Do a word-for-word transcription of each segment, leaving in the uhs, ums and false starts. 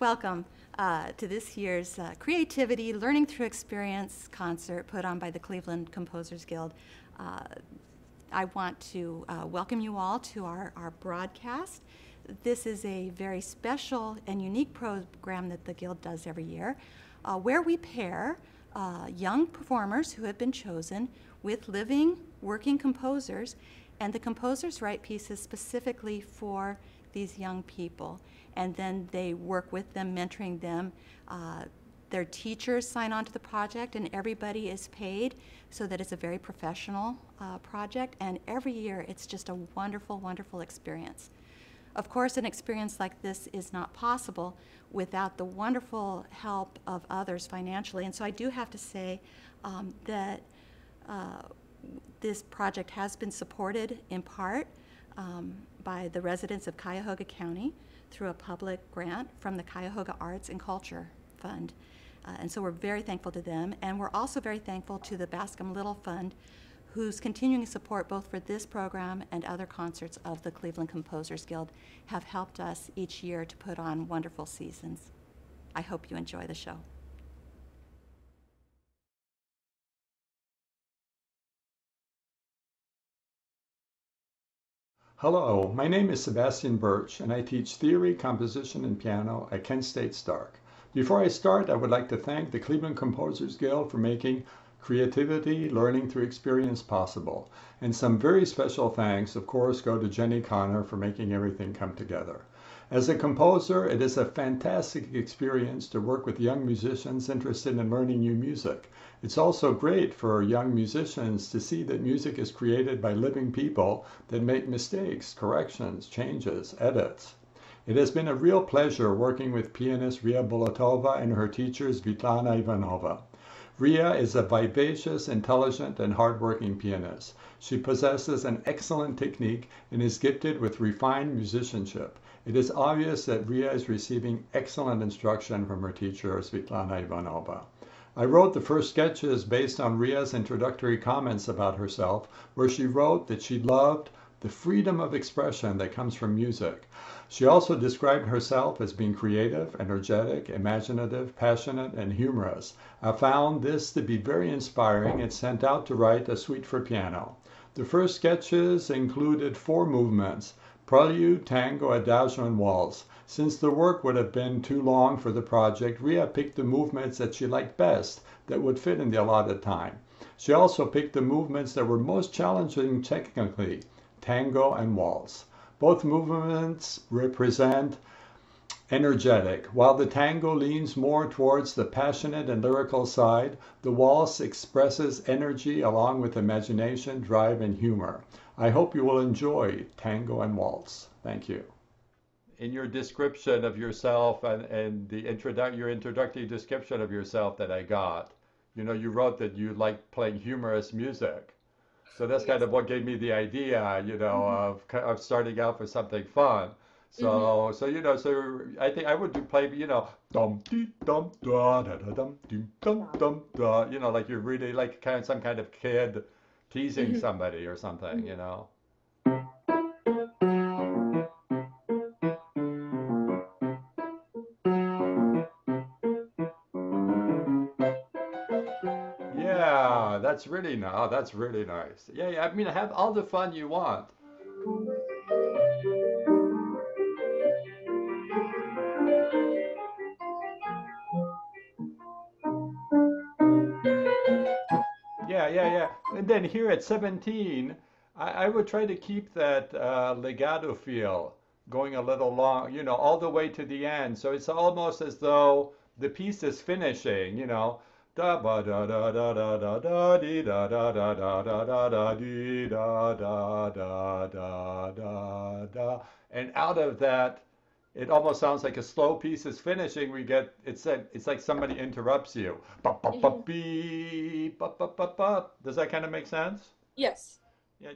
Welcome uh, to this year's uh, Creativity Learning Through Experience concert put on by the Cleveland Composers Guild. Uh, I want to uh, welcome you all to our, our broadcast. This is a very special and unique program that the Guild does every year, uh, where we pair uh, young performers who have been chosen with living, working composers, and the composers write pieces specifically for these young people. And then they work with them, mentoring them. Uh, their teachers sign on to the project, and everybody is paid, so that it's a very professional uh, project. And every year, it's just a wonderful, wonderful experience. Of course, an experience like this is not possible without the wonderful help of others financially. And so I do have to say um, that uh, this project has been supported in part um, by the residents of Cuyahoga County through a public grant from the Cuyahoga Arts and Culture Fund. Uh, and so we're very thankful to them. And we're also very thankful to the Bascom Little Fund, whose continuing support both for this program and other concerts of the Cleveland Composers Guild have helped us each year to put on wonderful seasons. I hope you enjoy the show. Hello, my name is Sebastian Birch, and I teach theory, composition, and piano at Kent State Stark. Before I start, I would like to thank the Cleveland Composers Guild for making Creativity Learning Through Experience possible. And some very special thanks, of course, go to Jenny Connor for making everything come together. As a composer, it is a fantastic experience to work with young musicians interested in learning new music. It's also great for young musicians to see that music is created by living people that make mistakes, corrections, changes, edits. It has been a real pleasure working with pianist Ria Bolotova and her teacher Svetlana Ivanova. Ria is a vivacious, intelligent, and hard-working pianist. She possesses an excellent technique and is gifted with refined musicianship. It is obvious that Ria is receiving excellent instruction from her teacher, Svetlana Ivanova. I wrote the first sketches based on Ria's introductory comments about herself, where she wrote that she loved the freedom of expression that comes from music. She also described herself as being creative, energetic, imaginative, passionate, and humorous. I found this to be very inspiring and sent out to write a suite for piano. The first sketches included four movements: prelude, tango, adagio, and waltz. Since the work would have been too long for the project, Ria picked the movements that she liked best that would fit in the allotted time. She also picked the movements that were most challenging technically, tango and waltz. Both movements represent energetic. While the tango leans more towards the passionate and lyrical side, the waltz expresses energy along with imagination, drive, and humor. I hope you will enjoy tango and waltz. Thank you. In your description of yourself and, and the introdu your introductory description of yourself that I got, you know, you wrote that you like playing humorous music. So that's kind of what gave me the idea, you know, mm-hmm. of, of starting out for something fun. So, mm-hmm. so you know, so I think I would do play, you know, dum dee dum da da da dum dee dum dum da. You know, like you're really like kind of some kind of kid teasing mm-hmm. somebody or something, mm-hmm. you know. That's really nice. That's really nice. Yeah, yeah. I mean, have all the fun you want. Yeah, yeah, yeah. And then here at seventeen, I, I would try to keep that uh, legato feel going a little long, you know, all the way to the end. So it's almost as though the piece is finishing, you know. Da ba da da da da da da dee da da da da da da da dee da da da da da da. And out of that, it almost sounds like a slow piece is finishing. We get it's like it's like somebody interrupts you. Ba ba ba bee ba ba ba ba. Does that kind of make sense? Yes. Yeah.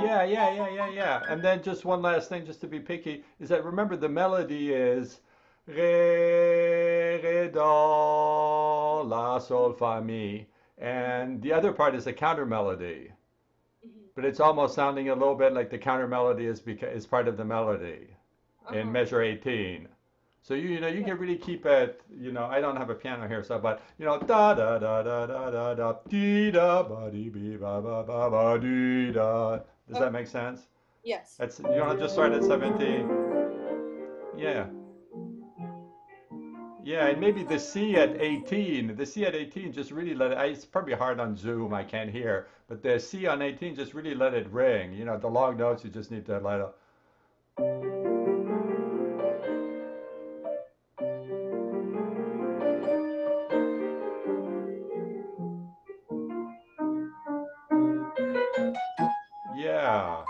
Yeah, yeah, yeah, yeah, yeah. And then just one last thing, just to be picky, is that remember the melody is re, re, do, la, sol, fa, mi. And the other part is a counter melody, mm-hmm. but it's almost sounding a little bit like the counter melody is because is part of the melody uh-huh. in measure eighteen. So you you know you can really keep it, you know, I don't have a piano here, so but you know da da da da da da da dee da ba dee bee ba ba ba ba dee da. Does okay. that make sense? Yes. That's you don't just start at seventeen. Yeah. Yeah, and maybe the C at eighteen, the C at eighteen just really let it, I, it's probably hard on Zoom, I can't hear, but the C on eighteen just really let it ring. You know, the long notes, you just need to let it. Yeah.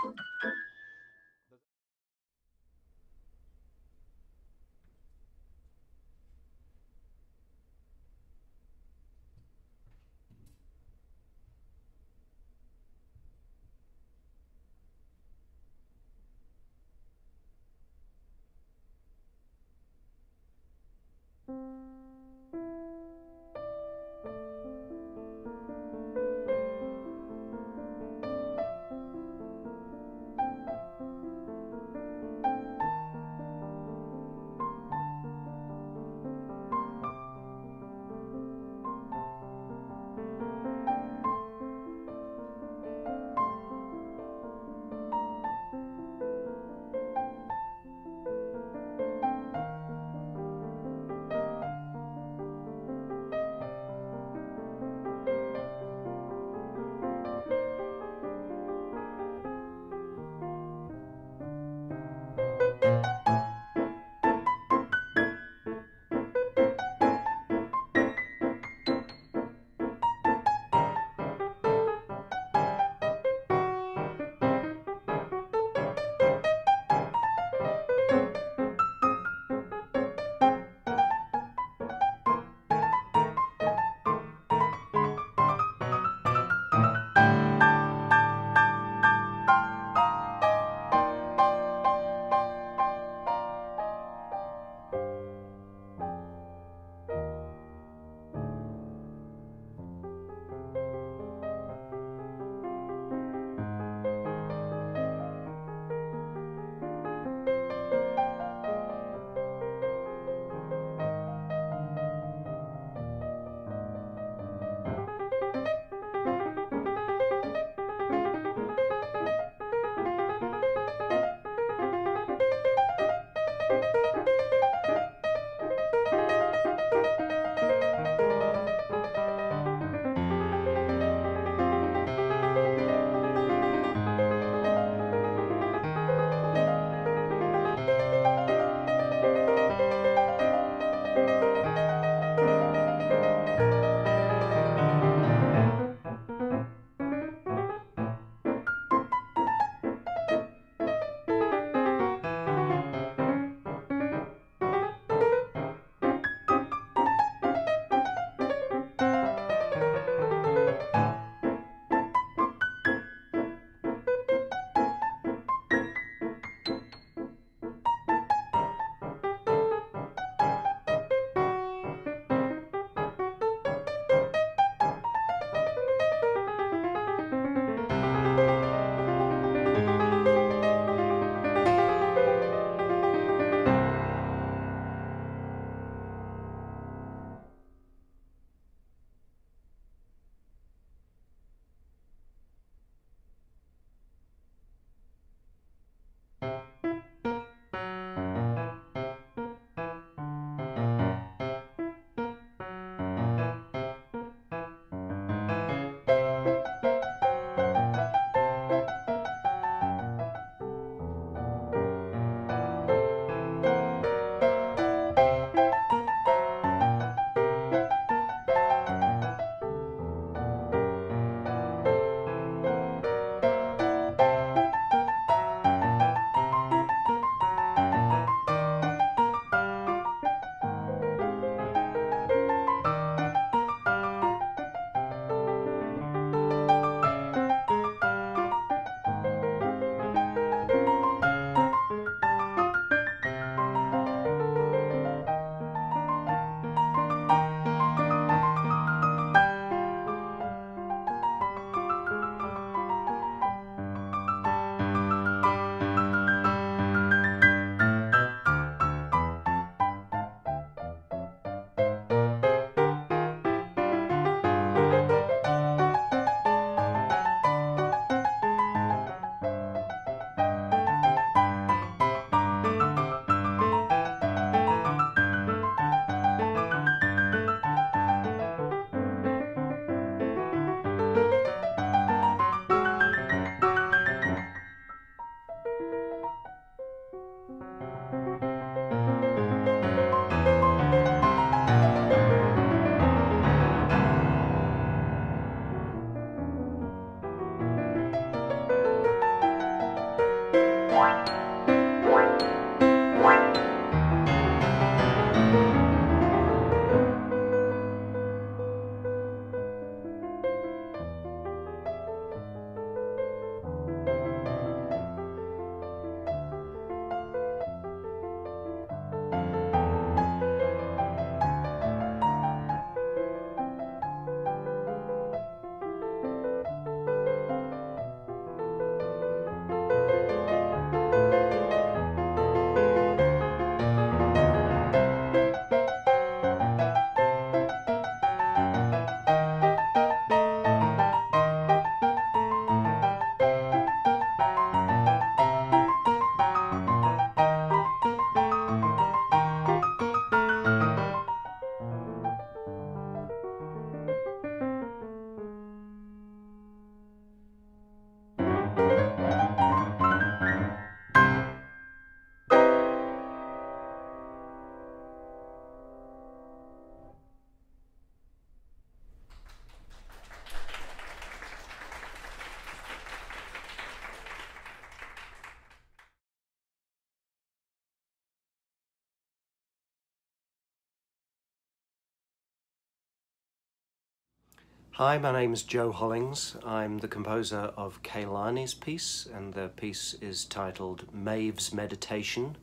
Hi, my name is Joe Hollings. I'm the composer of Kailani's piece, and the piece is titled Maeve's Meditation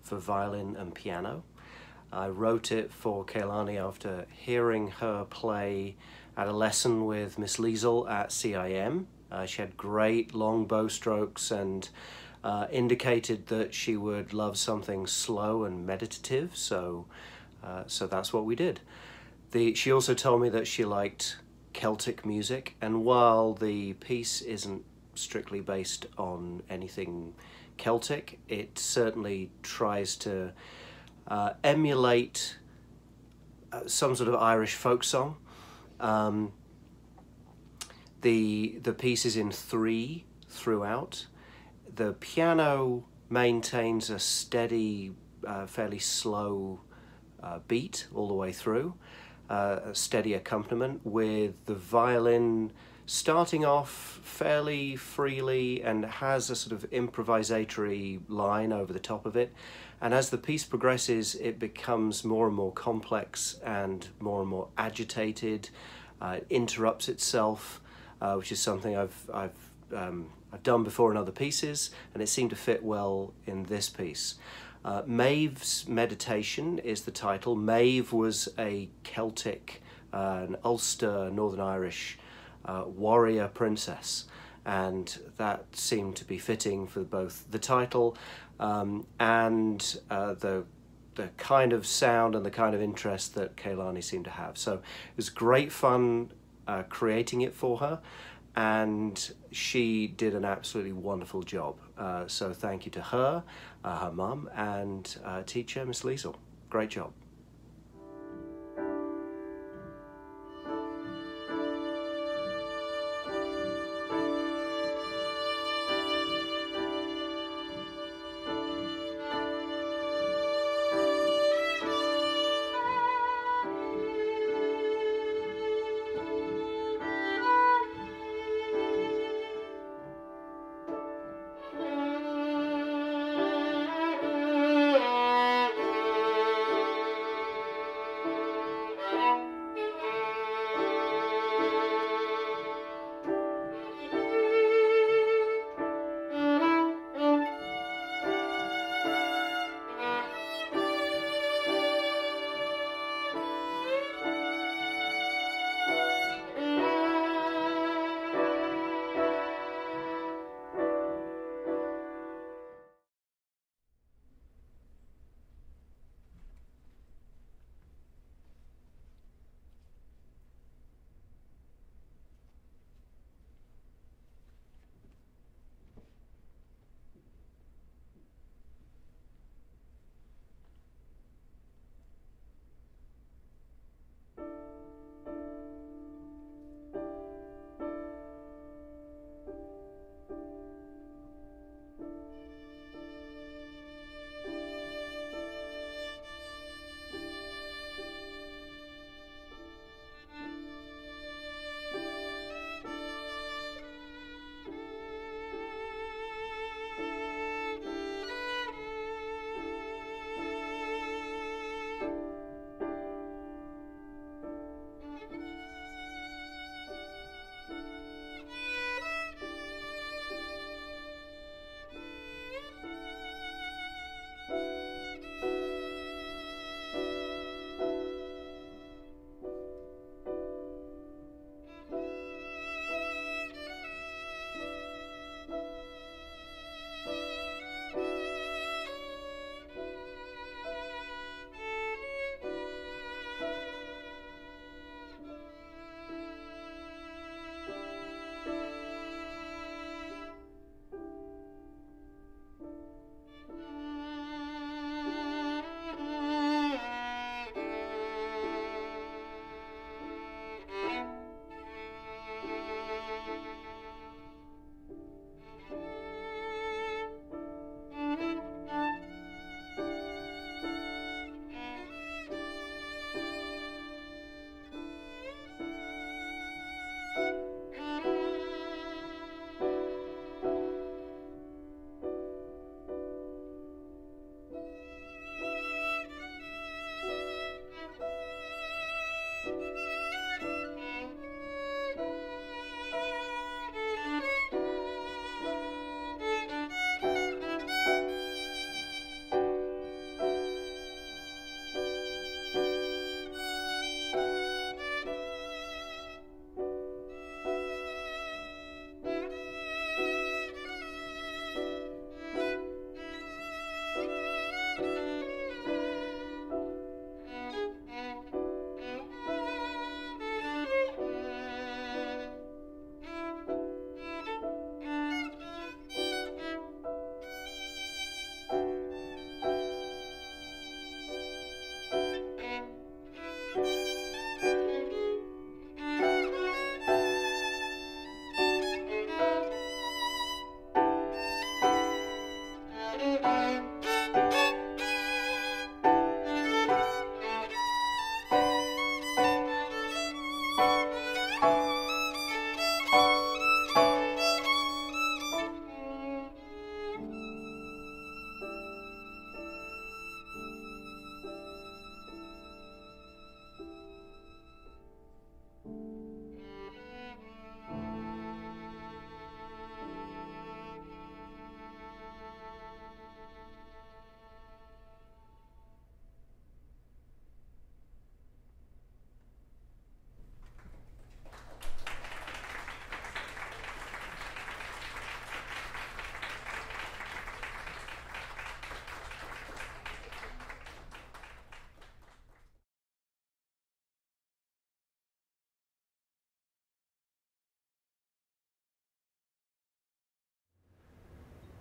for violin and piano. I wrote it for Kailani after hearing her play at a lesson with Miss Liesl at C I M. Uh, she had great long bow strokes and uh, indicated that she would love something slow and meditative, so, uh, so that's what we did. The, she also told me that she liked Celtic music, and while the piece isn't strictly based on anything Celtic, it certainly tries to uh, emulate uh, some sort of Irish folk song. Um, the, the piece is in three throughout. The piano maintains a steady, uh, fairly slow uh, beat all the way through. Uh, a steady accompaniment, with the violin starting off fairly freely and has a sort of improvisatory line over the top of it. And as the piece progresses, it becomes more and more complex and more and more agitated. Uh, it interrupts itself, uh, which is something I've, I've, um, I've done before in other pieces, and it seemed to fit well in this piece. Uh, Maeve's Meditation is the title. Maeve was a Celtic, uh, an Ulster, Northern Irish uh, warrior princess, and that seemed to be fitting for both the title um, and uh, the, the kind of sound and the kind of interest that Kailani seemed to have. So it was great fun uh, creating it for her, and she did an absolutely wonderful job. Uh, so thank you to her, uh, her mum, and uh, teacher, Miss Liesl. Great job.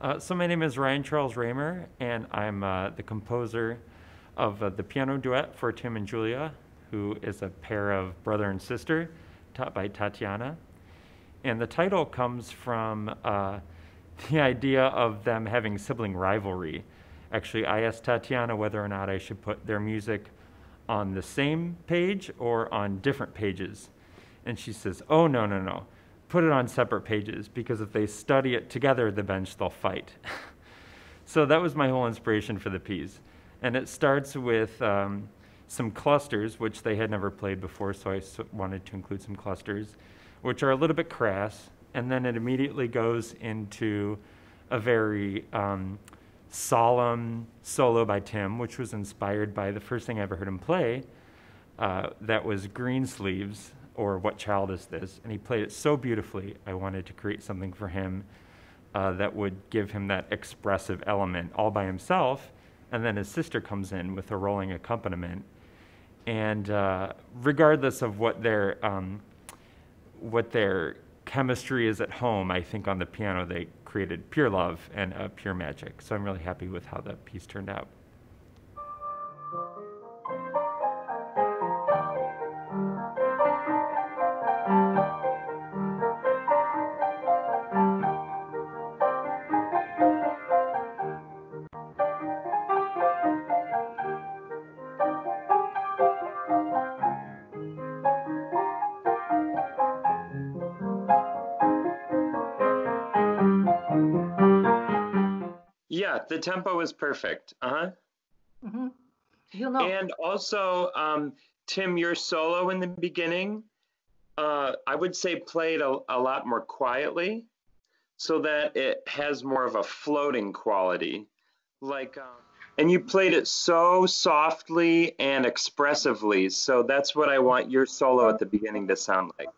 Uh, so my name is Ryan Charles Ramer, and I'm uh, the composer of uh, the piano duet for Tim and Julia, who is a pair of brother and sister, taught by Tatiana. And the title comes from uh, the idea of them having sibling rivalry. Actually, I asked Tatiana whether or not I should put their music on the same page or on different pages. And she says, oh, no, no, no. Put it on separate pages, because if they study it together, the bench, they'll fight. So that was my whole inspiration for the piece. And it starts with um, some clusters, which they had never played before, so I wanted to include some clusters, which are a little bit crass, and then it immediately goes into a very um, solemn solo by Tim, which was inspired by the first thing I ever heard him play, uh, that was Greensleeves, or What Child Is This? And he played it so beautifully, I wanted to create something for him uh, that would give him that expressive element all by himself, and then his sister comes in with a rolling accompaniment. And uh, regardless of what their, um, what their chemistry is at home, I think on the piano they created pure love and uh, pure magic. So I'm really happy with how that piece turned out. The tempo is perfect. Uh-huh. Mm-hmm. He'll know. And also, um, Tim, your solo in the beginning, uh, I would say played a, a lot more quietly so that it has more of a floating quality. Like, um, and you played it so softly and expressively, so that's what I want your solo at the beginning to sound like.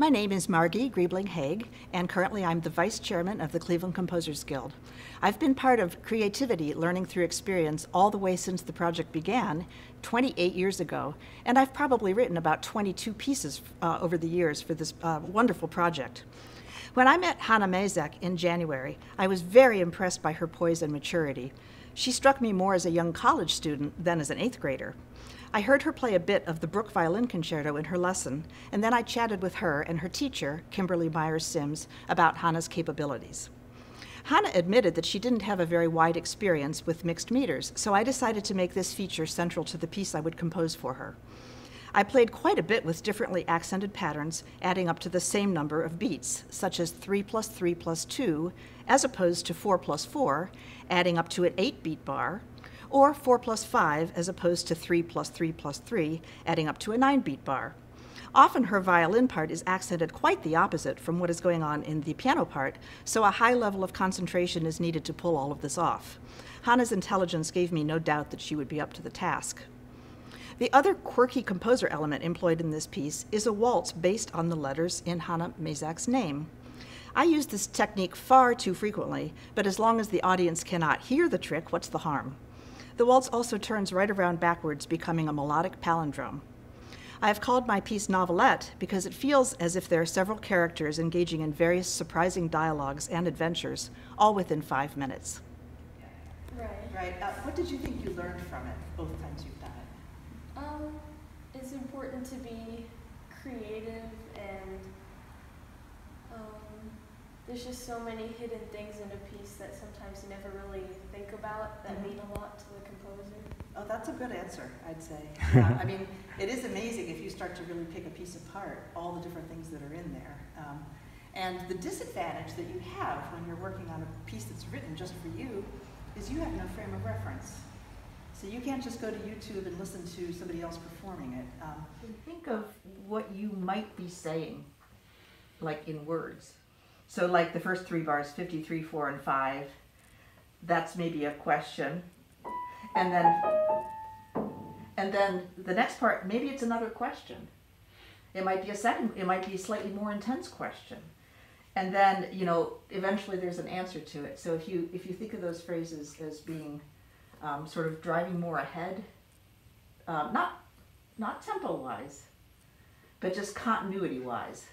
My name is Margie Griebling-Haigh, and currently I'm the Vice Chairman of the Cleveland Composers Guild. I've been part of Creativity Learning Through Experience all the way since the project began twenty-eight years ago, and I've probably written about twenty-two pieces uh, over the years for this uh, wonderful project. When I met Hana Mazak in January, I was very impressed by her poise and maturity. She struck me more as a young college student than as an eighth grader. I heard her play a bit of the Brook Violin Concerto in her lesson, and then I chatted with her and her teacher, Kimberly Myers-Sims, about Hana's capabilities. Hana admitted that she didn't have a very wide experience with mixed meters, so I decided to make this feature central to the piece I would compose for her. I played quite a bit with differently accented patterns, adding up to the same number of beats, such as three plus three plus two, as opposed to four plus four, adding up to an eight-beat bar, or four plus five as opposed to three plus three plus three, adding up to a nine-beat bar. Often her violin part is accented quite the opposite from what is going on in the piano part, so a high level of concentration is needed to pull all of this off. Hana's intelligence gave me no doubt that she would be up to the task. The other quirky composer element employed in this piece is a waltz based on the letters in Hana Mazak's name. I use this technique far too frequently, but as long as the audience cannot hear the trick, what's the harm? The waltz also turns right around backwards, becoming a melodic palindrome. I have called my piece Novelette because it feels as if there are several characters engaging in various surprising dialogues and adventures, all within five minutes. Right. Right. Uh, what did you think you learned from it, both times you've done it? Um, it's important to be creative, and um, there's just so many hidden things in a piece that sometimes you never really think about that mm-hmm. mean a lot to the composer. Oh, that's a good answer, I'd say. uh, I mean, it is amazing if you start to really pick a piece apart, all the different things that are in there. Um, and the disadvantage that you have when you're working on a piece that's written just for you is you have no frame of reference. So you can't just go to YouTube and listen to somebody else performing it. Um, think of what you might be saying, like in words. So like the first three bars, fifty-three, four, and five, that's maybe a question. And then, and then the next part, maybe it's another question. It might be a second, it might be a slightly more intense question. And then, you know, eventually there's an answer to it. So if you, if you think of those phrases as being um, sort of driving more ahead, um, not, not tempo-wise, but just continuity-wise.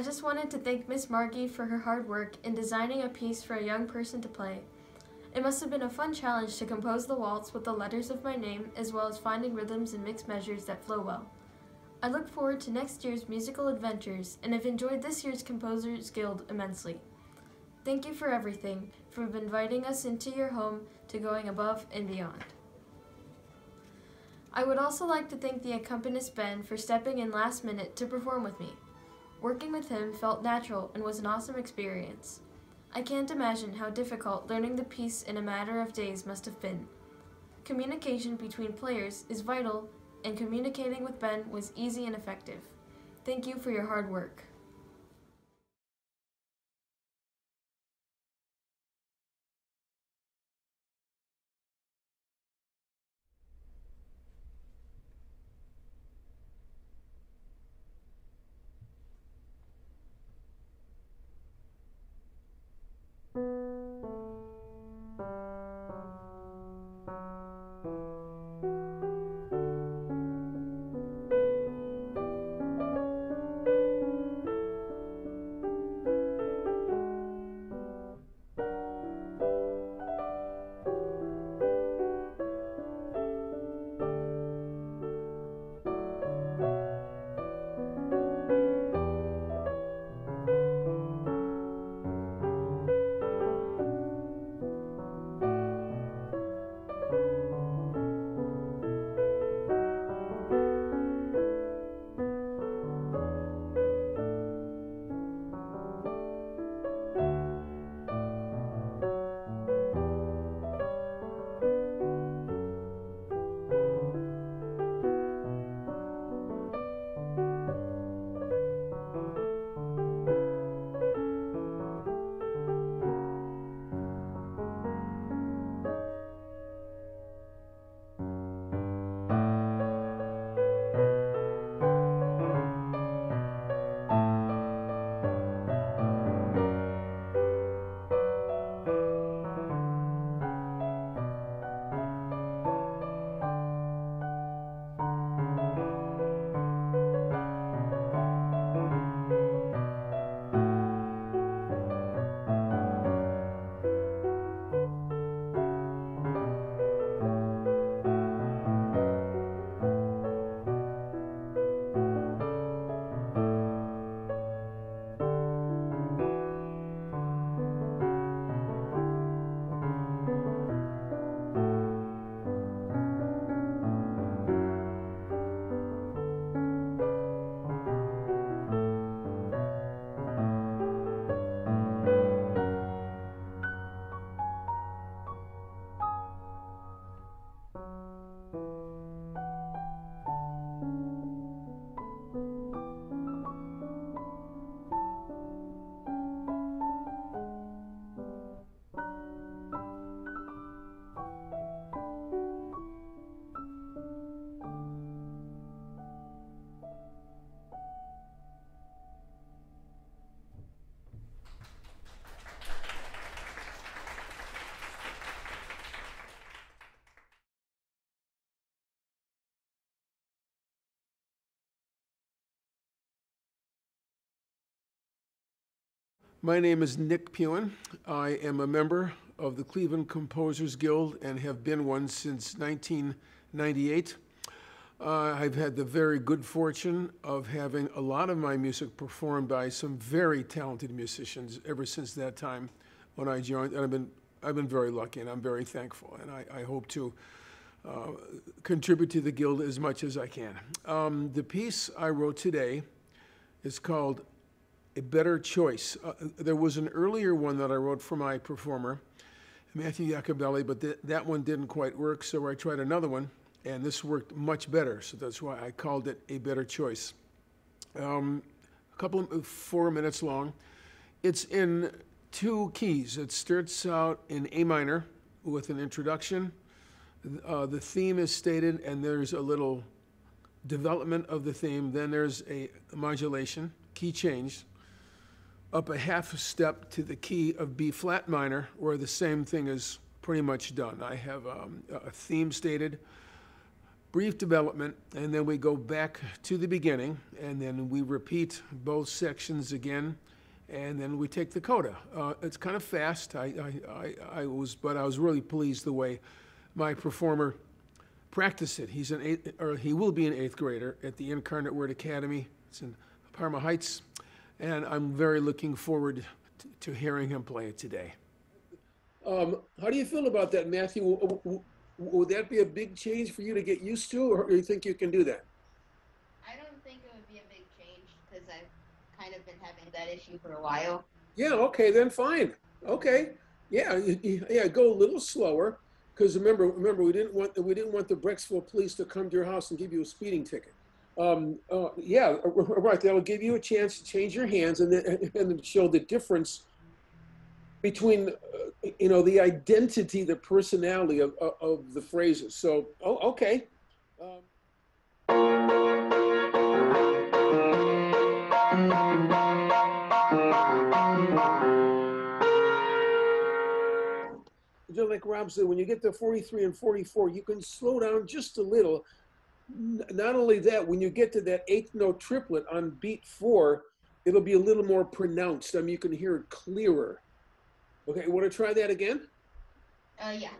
I just wanted to thank Miss Margie for her hard work in designing a piece for a young person to play. It must have been a fun challenge to compose the waltz with the letters of my name, as well as finding rhythms and mixed measures that flow well. I look forward to next year's musical adventures and have enjoyed this year's Composers Guild immensely. Thank you for everything, for inviting us into your home to going above and beyond. I would also like to thank the accompanist Ben for stepping in last minute to perform with me. Working with him felt natural and was an awesome experience. I can't imagine how difficult learning the piece in a matter of days must have been. Communication between players is vital, and communicating with Ben was easy and effective. Thank you for your hard work. My name is Nick Pughan. I am a member of the Cleveland Composers Guild and have been one since nineteen ninety-eight. Uh, I've had the very good fortune of having a lot of my music performed by some very talented musicians ever since that time when I joined. And I've been, I've been very lucky, and I'm very thankful, and I, I hope to uh, contribute to the Guild as much as I can. Um, the piece I wrote today is called A Better Choice. Uh, there was an earlier one that I wrote for my performer, Matthew Iacobelli, but th that one didn't quite work, so I tried another one, and this worked much better, so that's why I called it A Better Choice. Um, a couple of, four minutes long. It's in two keys. It starts out in A minor with an introduction. Uh, the theme is stated, and there's a little development of the theme. Then there's a modulation, key change, up a half a step to the key of B flat minor, where the same thing is pretty much done. I have um, a theme stated, brief development, and then we go back to the beginning, and then we repeat both sections again, and then we take the coda. Uh, it's kind of fast. I, I, I, I was, but I was really pleased the way my performer practiced it. He's an eighth, or he will be an eighth grader at the Incarnate Word Academy. It's in Parma Heights, and I'm very looking forward to, to hearing him play it today. Um, how do you feel about that, Matthew? W w would that be a big change for you to get used to, or do you think you can do that? I don't think it would be a big change because I've kind of been having that issue for a while. Yeah, okay, then fine. Okay, yeah, yeah, go a little slower because remember, remember, we didn't want we didn't want the Brecksville police to come to your house and give you a speeding ticket. Um, uh, yeah, right. That'll give you a chance to change your hands and then, and then show the difference between, uh, you know, the identity, the personality of, of, of the phrases. So, oh, okay. Um. Just like Rob said, when you get to forty-three and forty-four, you can slow down just a little. Not only that, when you get to that eighth note triplet on beat four, it'll be a little more pronounced. I mean, you can hear it clearer. Okay, you want to try that again? Uh, yeah.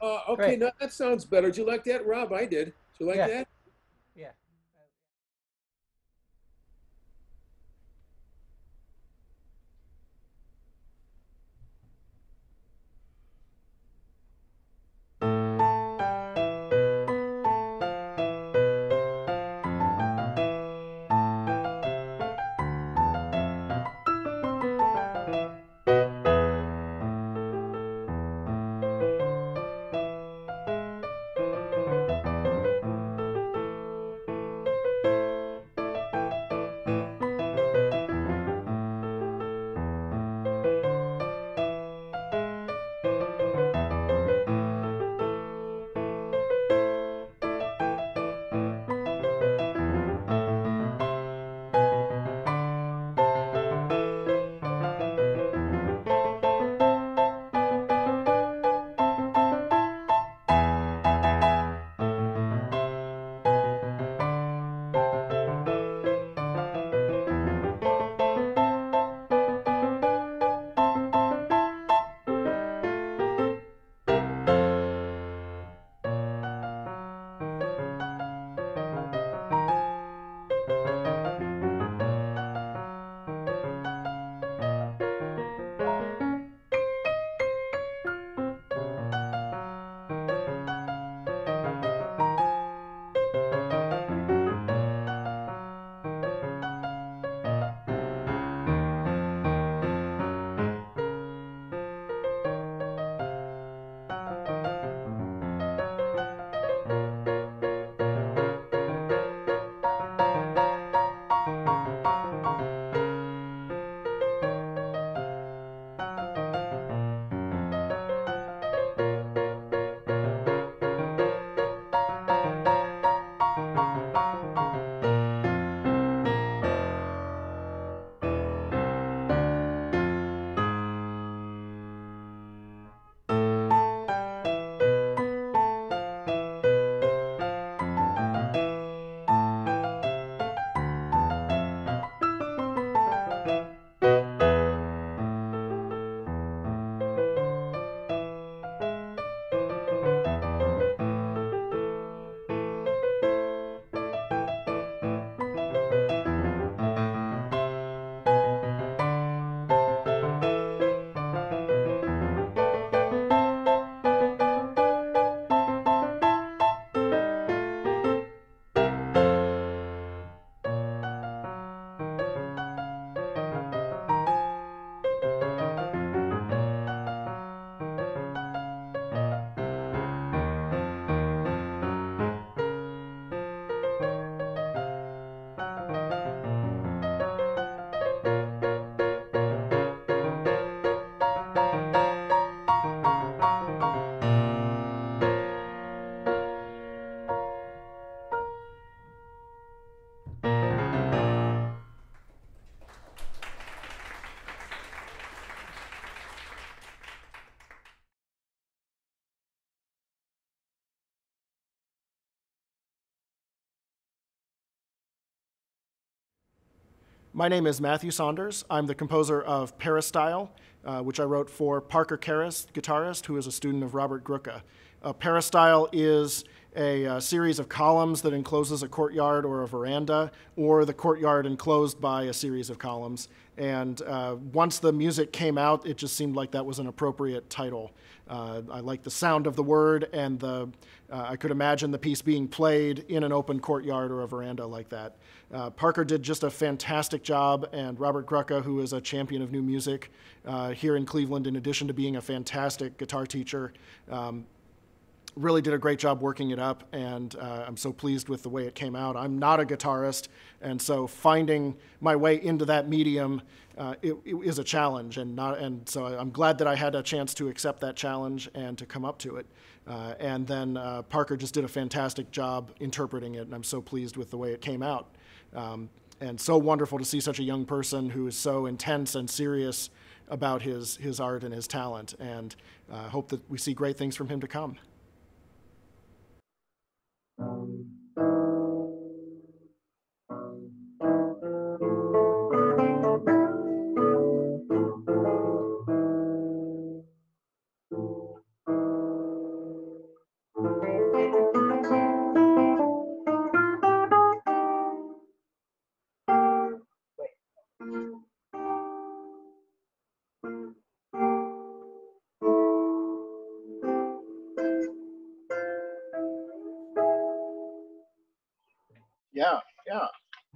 Uh, okay, great. Now that sounds better. Did you like that, Rob? I did. Did you like yeah. that? Yeah. My name is Matthew Saunders. I'm the composer of Peristyle, uh, which I wrote for Parker Carrus, guitarist, who is a student of Robert Grucka. Uh, Peristyle is a, a series of columns that encloses a courtyard or a veranda, or the courtyard enclosed by a series of columns. And uh, once the music came out, it just seemed like that was an appropriate title. Uh, I like the sound of the word, and the, uh, I could imagine the piece being played in an open courtyard or a veranda like that. Uh, Parker did just a fantastic job, and Robert Grucka, who is a champion of new music uh, here in Cleveland, in addition to being a fantastic guitar teacher, um, really did a great job working it up, and uh, I'm so pleased with the way it came out. I'm not a guitarist, and so finding my way into that medium uh, it, it is a challenge, and, not, and so I'm glad that I had a chance to accept that challenge and to come up to it. Uh, and then uh, Parker just did a fantastic job interpreting it, and I'm so pleased with the way it came out. Um, and so wonderful to see such a young person who is so intense and serious about his, his art and his talent, and I uh, hope that we see great things from him to come. Yeah, yeah.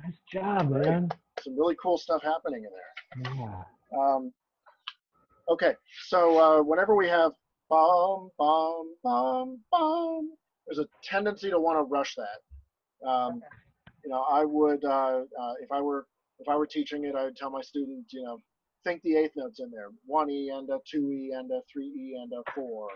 Nice job, man. Some really cool stuff happening in there. Yeah. Um, okay, so uh, whenever we have bum, bum, bum, bum, there's a tendency to want to rush that. Um, okay. You know, I would, uh, uh, if I were if I were teaching it, I would tell my student, you know, think the eighth notes in there, one E and a two E and a three E and a four,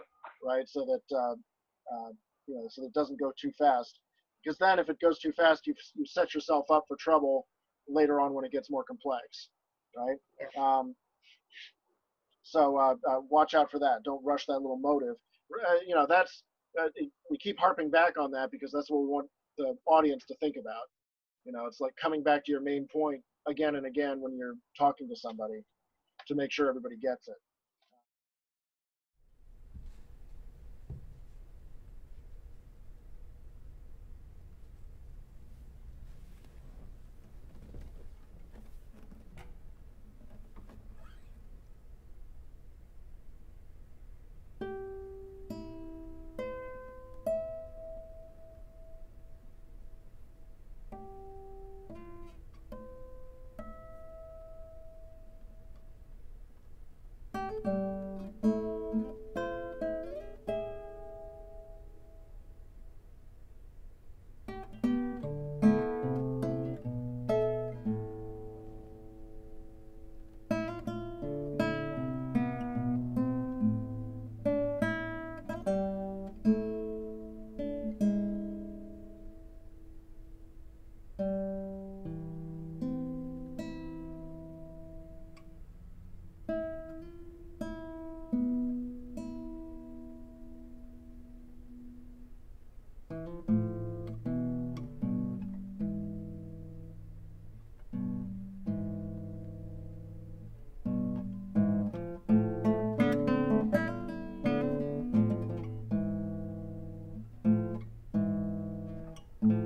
right? So that uh, uh, you know, so that it doesn't go too fast. Because then if it goes too fast, you, you set yourself up for trouble later on when it gets more complex, right? Um, so uh, uh, watch out for that. Don't rush that little motive. Uh, you know, that's, uh, we keep harping back on that because that's what we want the audience to think about. You know, it's like coming back to your main point again and again when you're talking to somebody to make sure everybody gets it.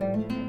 Thank you.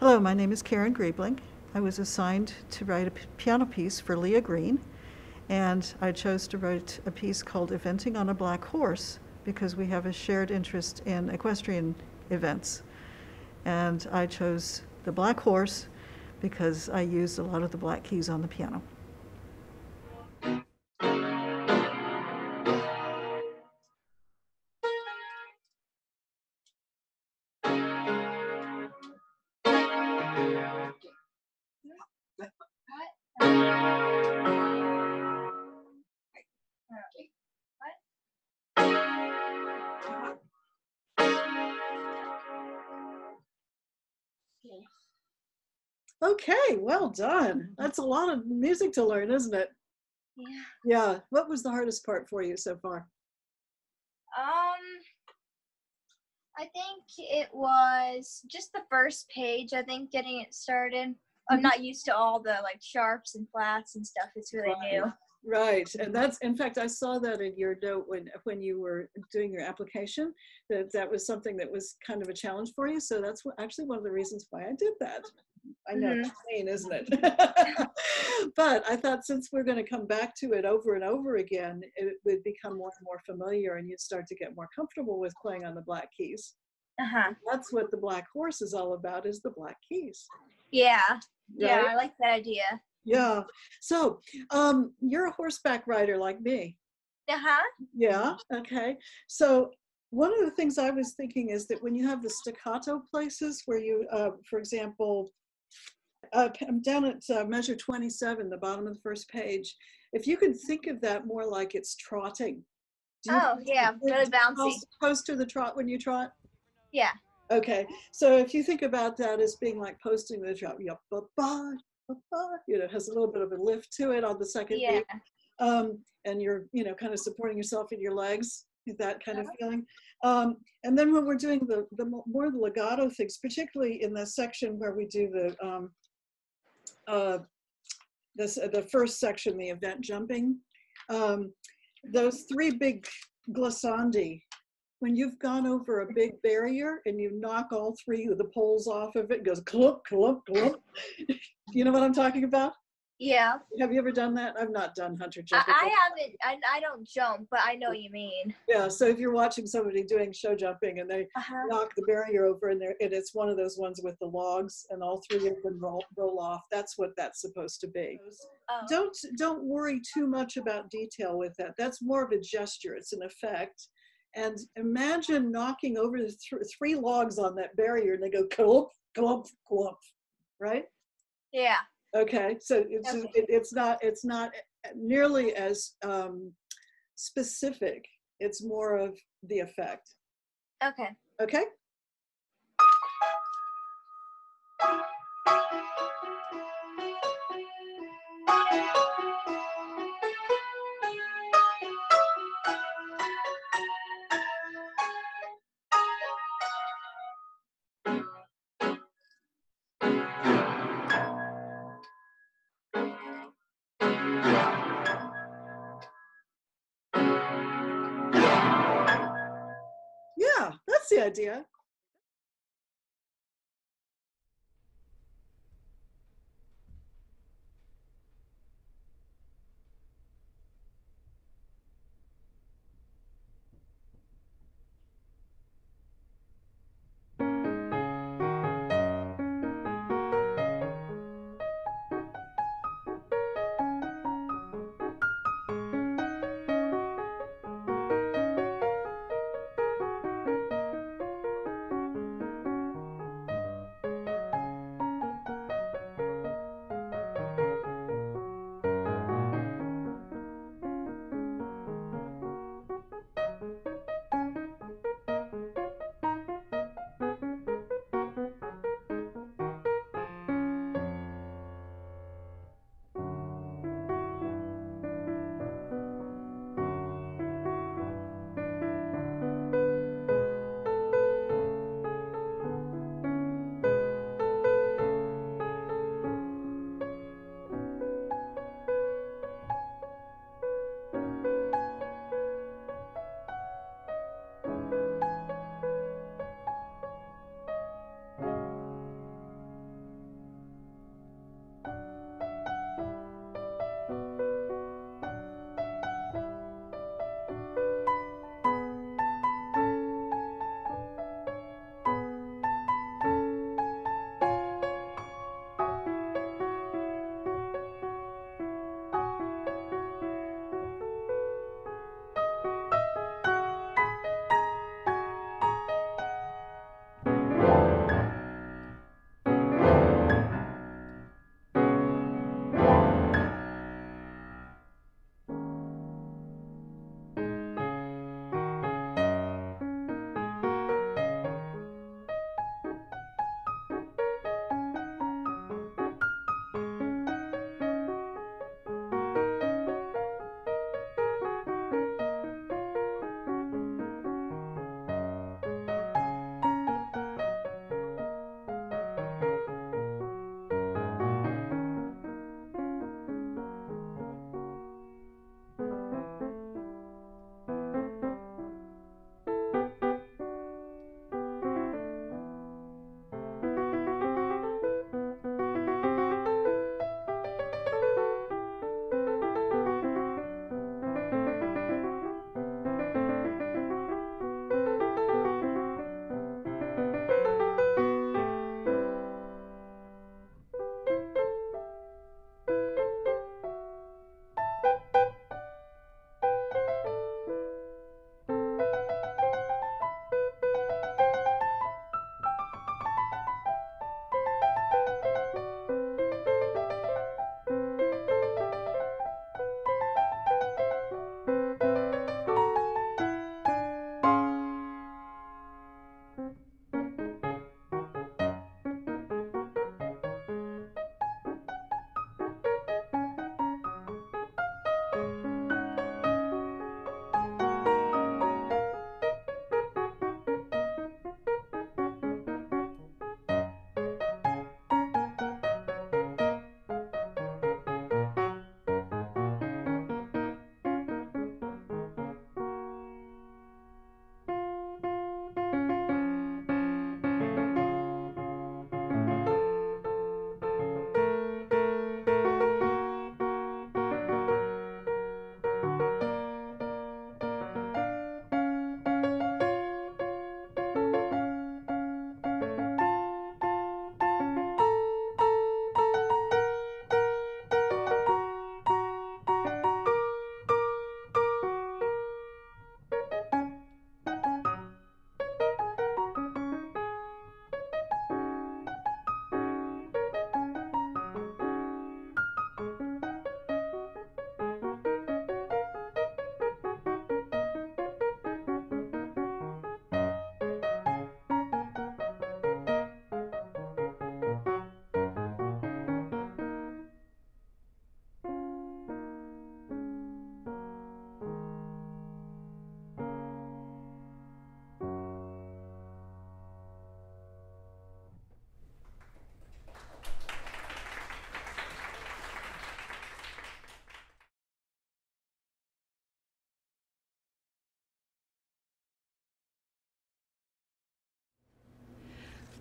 Hello, my name is Karen Griebling. I was assigned to write a piano piece for Leah Green, and I chose to write a piece called Eventing on a Black Horse because we have a shared interest in equestrian events. And I chose the black horse because I used a lot of the black keys on the piano. Okay, well done. That's a lot of music to learn, isn't it? Yeah. Yeah. What was the hardest part for you so far? Um, I think it was just the first page. I think getting it started. I'm not used to all the like sharps and flats and stuff. It's really right. new. Right, and that's, in fact, I saw that in your note when when you were doing your application, that that was something that was kind of a challenge for you. So that's actually one of the reasons why I did that. I know, mm-hmm. it's insane, isn't it? But I thought since we're going to come back to it over and over again, it would become more and more familiar, and you'd start to get more comfortable with playing on the black keys. Uh-huh. That's what the black horse is all about, is the black keys. Yeah, right? Yeah, I like that idea. Yeah. So um, you're a horseback rider like me. Uh-huh. Yeah. Okay. So one of the things I was thinking is that when you have the staccato places where you, uh, for example, uh, I'm down at uh, measure twenty-seven, the bottom of the first page, if you can think of that more like it's trotting. Do you oh, yeah. Really bouncy. Close to the trot when you trot? Yeah. Okay. So if you think about that as being like posting the trot, yup, ba ba. You know, it has a little bit of a lift to it on the second yeah. beat. Um, and you're, you know, kind of supporting yourself in your legs, that kind of feeling. Um, and then when we're doing the, the more legato things, particularly in the section where we do the, um, uh, this, uh, the first section, the event jumping, um, those three big glissandi, when you've gone over a big barrier and you knock all three of the poles off of it, it goes clump, clump, clump. You know what I'm talking about? Yeah. Have you ever done that? I've not done hunter jumping. I, I haven't. I, I don't jump, but I know what you mean. Yeah. So if you're watching somebody doing show jumping and they uh-huh. knock the barrier over and, and it's one of those ones with the logs and all three of them roll, roll off, that's what that's supposed to be. Oh. Don't, don't worry too much about detail with that. That's more of a gesture. It's an effect. And imagine knocking over the th three logs on that barrier and they go clump, clump, clump, right? Yeah. Okay, so it's, okay. It, it's not it's not nearly as um, specific. It's more of the effect. Okay. Okay? The idea.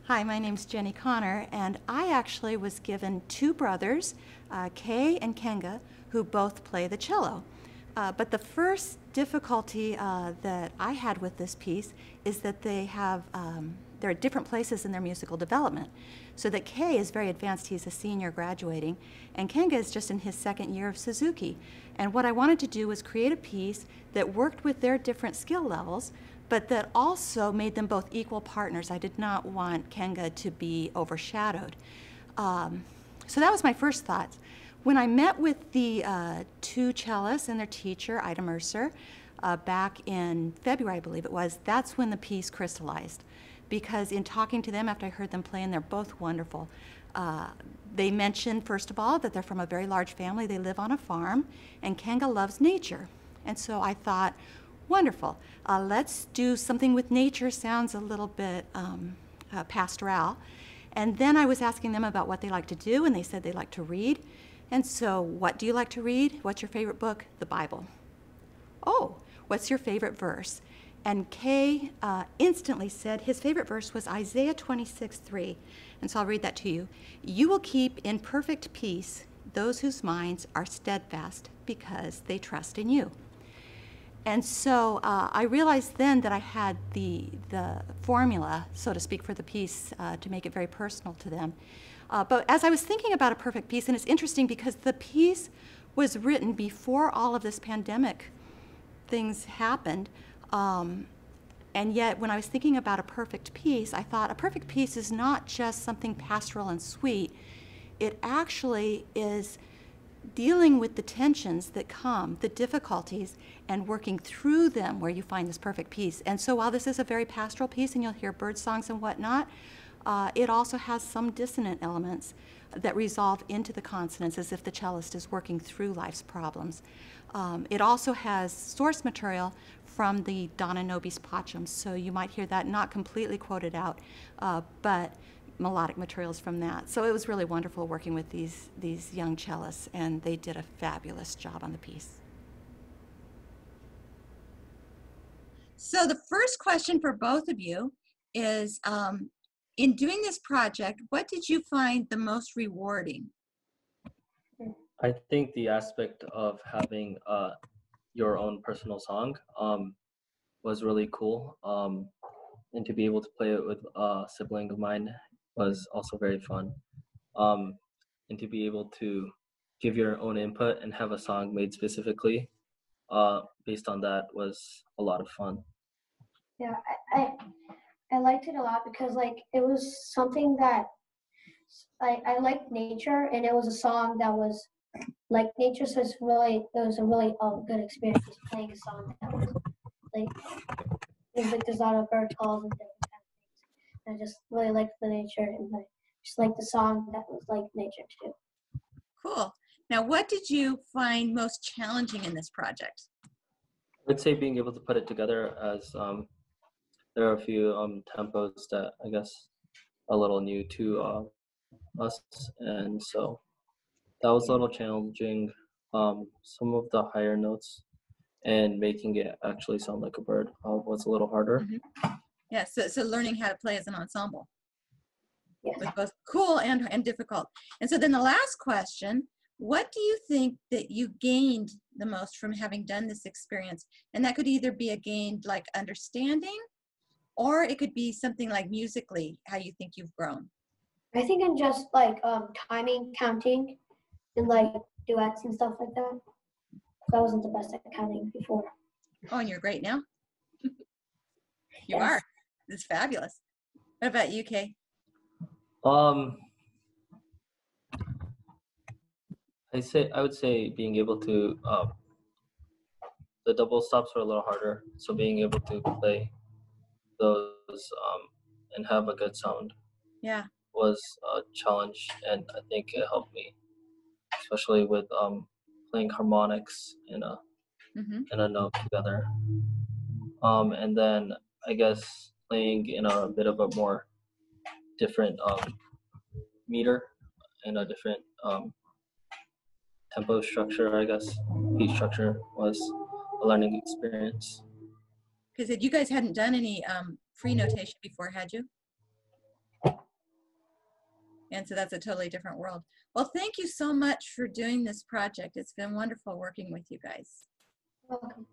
Hi, my name's Jenny Connor, and I actually was given two brothers, uh, Kay and Kenga, who both play the cello. Uh, but the first difficulty uh, that I had with this piece is that they have, um, they're at different places in their musical development. So that Kay is very advanced, he's a senior graduating, and Kenga is just in his second year of Suzuki. And what I wanted to do was create a piece that worked with their different skill levels, but that also made them both equal partners. I did not want Kenga to be overshadowed. Um, so that was my first thoughts. When I met with the uh, two cellists and their teacher, Ida Mercer, uh, back in February, I believe it was, that's when the piece crystallized. Because in talking to them after I heard them play, and they're both wonderful, uh, they mentioned, first of all, that they're from a very large family. They live on a farm, and Kenga loves nature. And so I thought, wonderful. Uh, let's do something with nature. Sounds a little bit um, uh, pastoral. And then I was asking them about what they like to do, and they said they like to read. And so, what do you like to read? What's your favorite book? The Bible. Oh, what's your favorite verse? And Kay uh, instantly said his favorite verse was Isaiah twenty-six three. And so I'll read that to you. You will keep in perfect peace those whose minds are steadfast because they trust in you. And so uh, I realized then that I had the, the formula, so to speak, for the piece uh, to make it very personal to them. Uh, but as I was thinking about a perfect piece, and it's interesting because the piece was written before all of this pandemic things happened, um, and yet when I was thinking about a perfect piece, I thought a perfect piece is not just something pastoral and sweet. It actually is dealing with the tensions that come, the difficulties, and working through them where you find this perfect piece. And so while this is a very pastoral piece and you'll hear bird songs and whatnot, uh, it also has some dissonant elements that resolve into the consonants as if the cellist is working through life's problems. Um, it also has source material from the Dona Nobis Pacem, so you might hear that not completely quoted out, uh, but melodic materials from that. So it was really wonderful working with these, these young cellists, and they did a fabulous job on the piece. So the first question for both of you is, um, in doing this project, what did you find the most rewarding? I think the aspect of having uh, your own personal song um, was really cool, um, and to be able to play it with a sibling of mine was also very fun, um, and to be able to give your own input and have a song made specifically uh, based on that was a lot of fun. Yeah, I, I I liked it a lot because like it was something that I I liked nature, and it was a song that was like nature, so it's really it was a really um, good experience playing a song that was like it was like there's a lot of bird calls and things. I just really liked the nature, and I just liked the song that was like nature too. Cool. Now, what did you find most challenging in this project? I would say being able to put it together, as um, there are a few um, tempos that I guess are a little new to uh, us, and so that was a little challenging. Um, some of the higher notes and making it actually sound like a bird uh, was a little harder. Mm-hmm. Yeah, so, so learning how to play as an ensemble. Yeah. Was both cool and, and difficult. And so then the last question, what do you think that you gained the most from having done this experience? And that could either be a gained like understanding, or it could be something like musically, how you think you've grown. I think I'm just like um, timing, counting, and like duets and stuff like that. I wasn't the best at counting before. Oh, and you're great now? You yes. are. It's fabulous. What about you, Kay? Um, I say I would say being able to um, the double stops were a little harder, so being able to play those um, and have a good sound, yeah, was a challenge, and I think it helped me, especially with um, playing harmonics in a mm-hmm. in a note together, um, and then I guess playing in a bit of a more different um, meter and a different um, tempo structure, I guess, beat structure was a learning experience. Because you guys hadn't done any um, free notation before, had you? And so that's a totally different world. Well, thank you so much for doing this project. It's been wonderful working with you guys. You're welcome.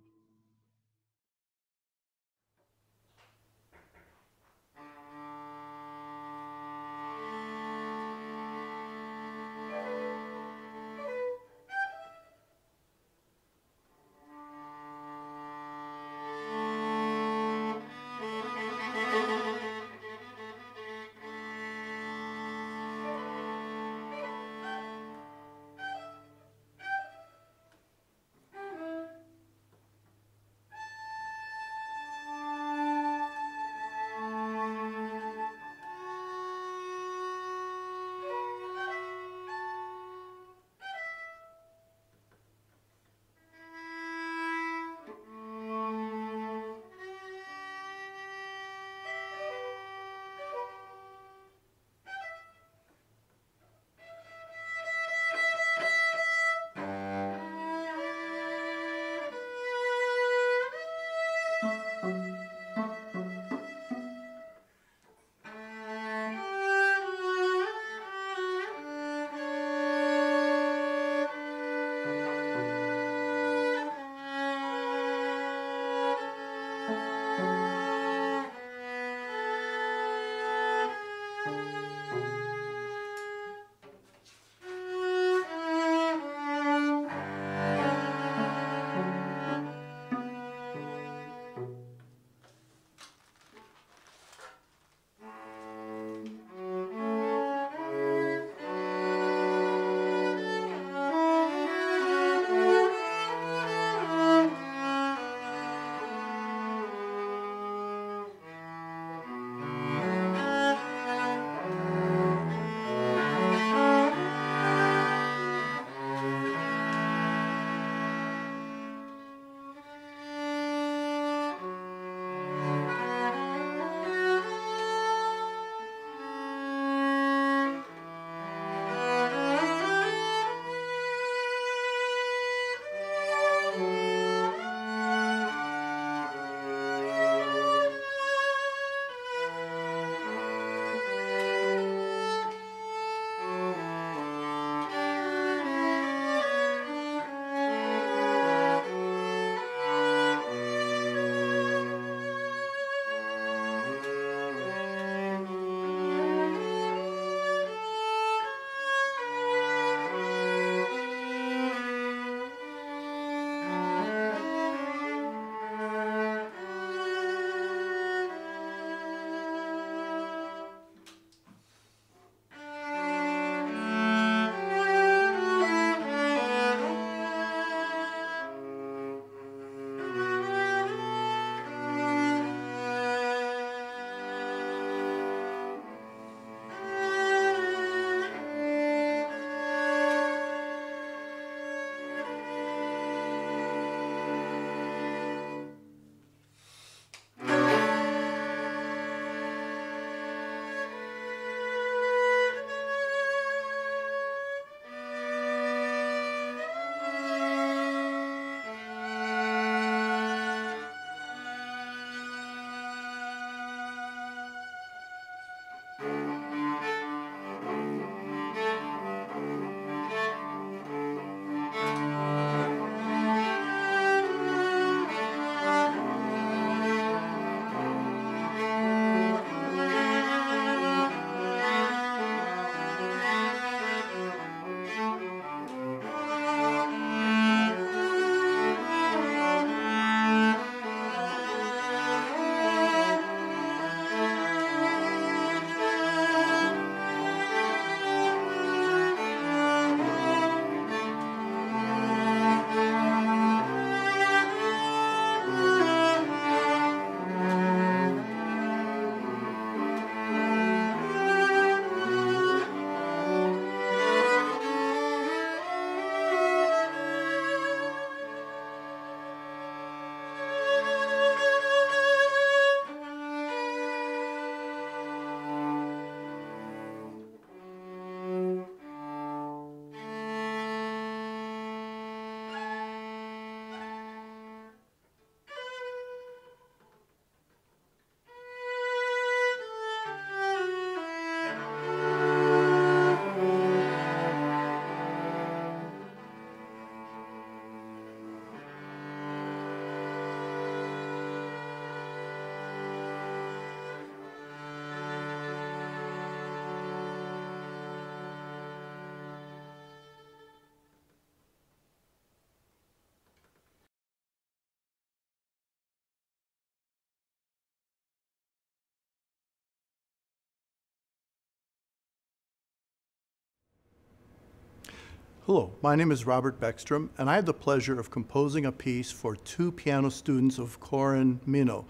Hello, my name is Robert Beckstrom, and I have the pleasure of composing a piece for two piano students of Corin Minow.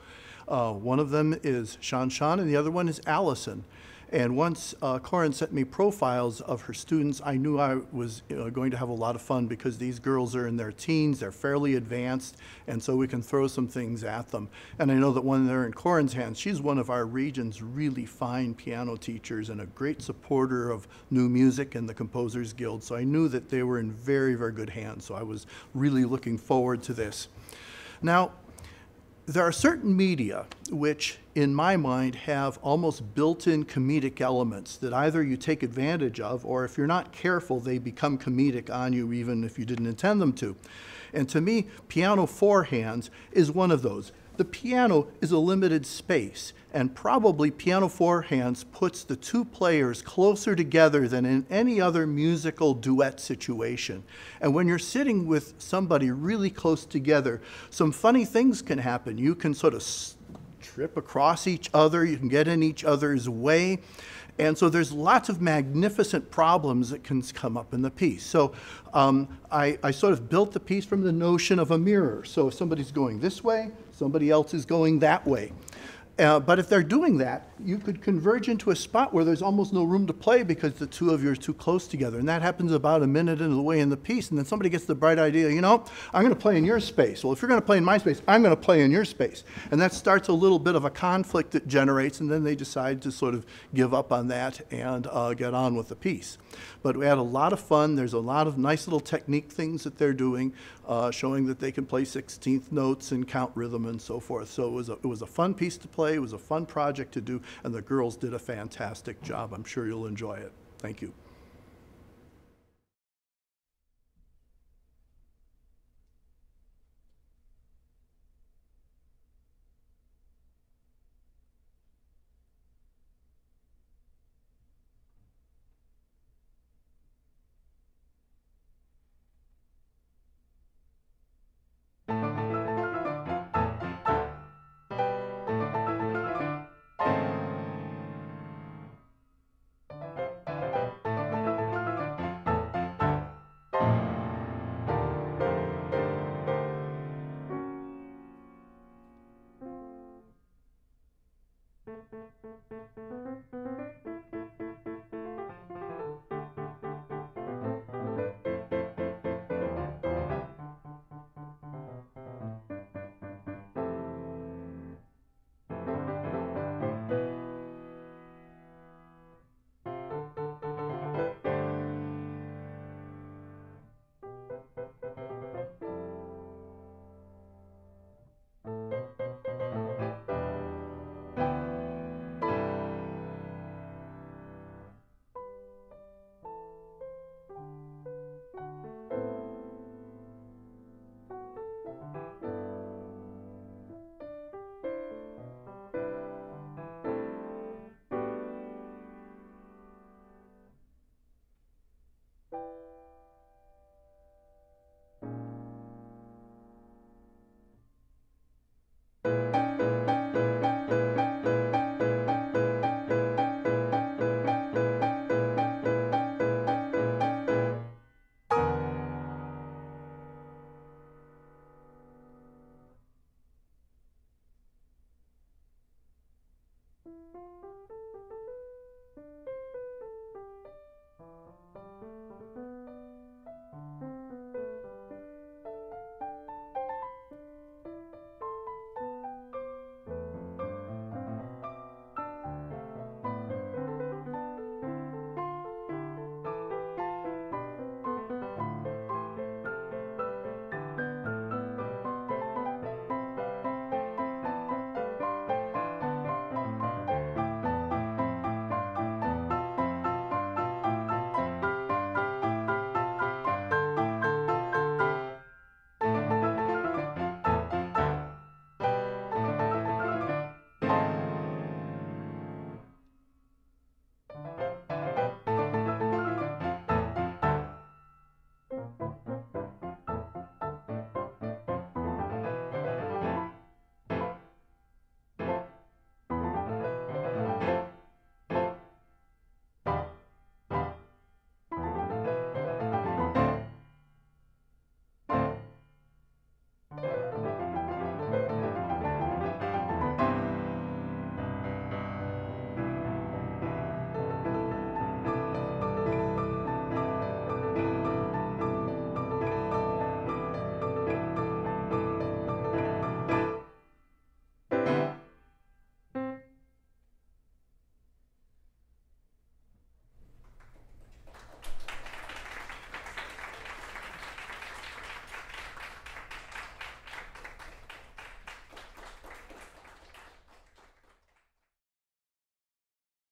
Uh, one of them is Shan Shan, and the other one is Allison. And once uh, Corin sent me profiles of her students, I knew I was uh, going to have a lot of fun because these girls are in their teens, they're fairly advanced, and so we can throw some things at them. And I know that when they're in Corin's hands, she's one of our region's really fine piano teachers and a great supporter of new music and the Composers Guild, so I knew that they were in very, very good hands, so I was really looking forward to this. Now, there are certain media which, in my mind, have almost built-in comedic elements that either you take advantage of, or if you're not careful, they become comedic on you even if you didn't intend them to. And to me, piano four hands is one of those. The piano is a limited space, and probably piano four hands puts the two players closer together than in any other musical duet situation. And when you're sitting with somebody really close together, some funny things can happen. You can sort of trip across each other, you can get in each other's way. And so there's lots of magnificent problems that can come up in the piece. So um, I, I sort of built the piece from the notion of a mirror. So if somebody's going this way, somebody else is going that way. Uh, but if they're doing that, you could converge into a spot where there's almost no room to play because the two of you are too close together. And that happens about a minute into the way in the piece. And then somebody gets the bright idea, you know, I'm going to play in your space. Well, if you're going to play in my space, I'm going to play in your space. And that starts a little bit of a conflict that generates. And then they decide to sort of give up on that and uh, get on with the piece. But we had a lot of fun. There's a lot of nice little technique things that they're doing, uh, showing that they can play sixteenth notes and count rhythm and so forth. So it was a, it was a fun piece to play. It was a fun project to do, and the girls did a fantastic job. I'm sure you'll enjoy it. Thank you.